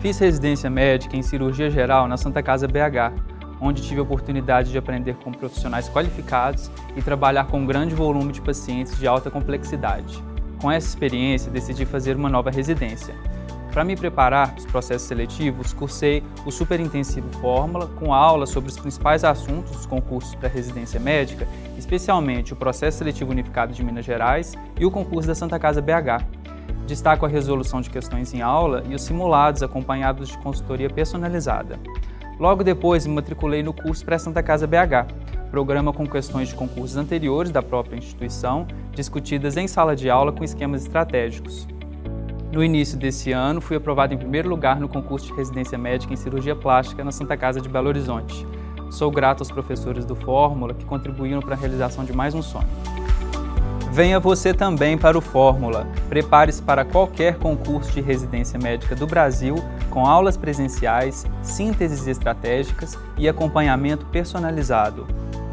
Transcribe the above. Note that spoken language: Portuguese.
Fiz residência médica em cirurgia geral na Santa Casa BH, onde tive a oportunidade de aprender com profissionais qualificados e trabalhar com um grande volume de pacientes de alta complexidade. Com essa experiência, decidi fazer uma nova residência. Para me preparar para os processos seletivos, cursei o Superintensivo Fórmula, com aulas sobre os principais assuntos dos concursos para residência médica, especialmente o Processo Seletivo Unificado de Minas Gerais e o concurso da Santa Casa BH. Destaco a resolução de questões em aula e os simulados acompanhados de consultoria personalizada. Logo depois, me matriculei no curso pré-Santa Casa BH, programa com questões de concursos anteriores da própria instituição, discutidas em sala de aula com esquemas estratégicos. No início desse ano, fui aprovado em primeiro lugar no concurso de residência médica em cirurgia plástica na Santa Casa de Belo Horizonte. Sou grato aos professores do Fórmula que contribuíram para a realização de mais um sonho. Venha você também para o Fórmula. Prepare-se para qualquer concurso de residência médica do Brasil, com aulas presenciais, sínteses estratégicas e acompanhamento personalizado.